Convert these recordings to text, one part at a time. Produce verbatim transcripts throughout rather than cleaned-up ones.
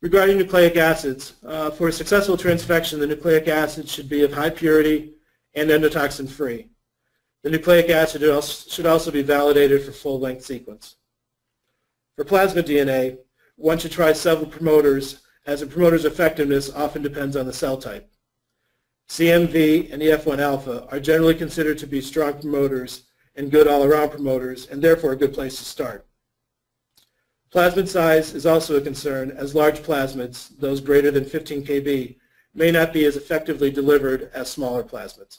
Regarding nucleic acids, uh, for successful transfection, the nucleic acid should be of high purity and endotoxin-free. The nucleic acid should also be validated for full-length sequence. For plasmid D N A, one should try several promoters, as a promoter's effectiveness often depends on the cell type. C M V and E F one alpha are generally considered to be strong promoters and good all-around promoters, and therefore a good place to start. Plasmid size is also a concern, as large plasmids, those greater than fifteen K B, may not be as effectively delivered as smaller plasmids.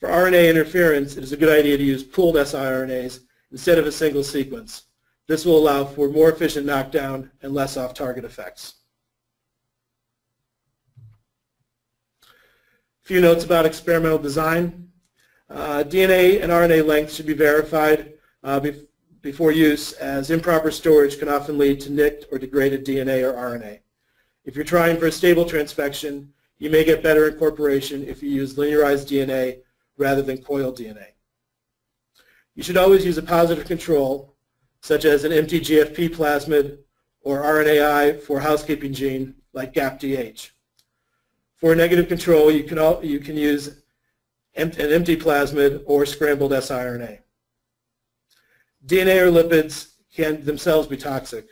For R N A interference, it is a good idea to use pooled siRNAs instead of a single sequence. This will allow for more efficient knockdown and less off-target effects. A few notes about experimental design. Uh, D N A and R N A length should be verified uh, before before use, as improper storage can often lead to nicked or degraded D N A or R N A. If you're trying for a stable transfection, you may get better incorporation if you use linearized D N A rather than coiled D N A. You should always use a positive control, such as an empty G F P plasmid or R N A i for a housekeeping gene like G A P D H. For a negative control, you can, all, you can use an empty plasmid or scrambled siRNA. D N A or lipids can themselves be toxic,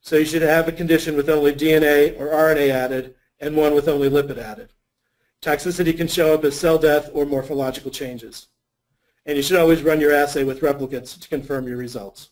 so you should have a condition with only D N A or R N A added and one with only lipid added. Toxicity can show up as cell death or morphological changes. And you should always run your assay with replicates to confirm your results.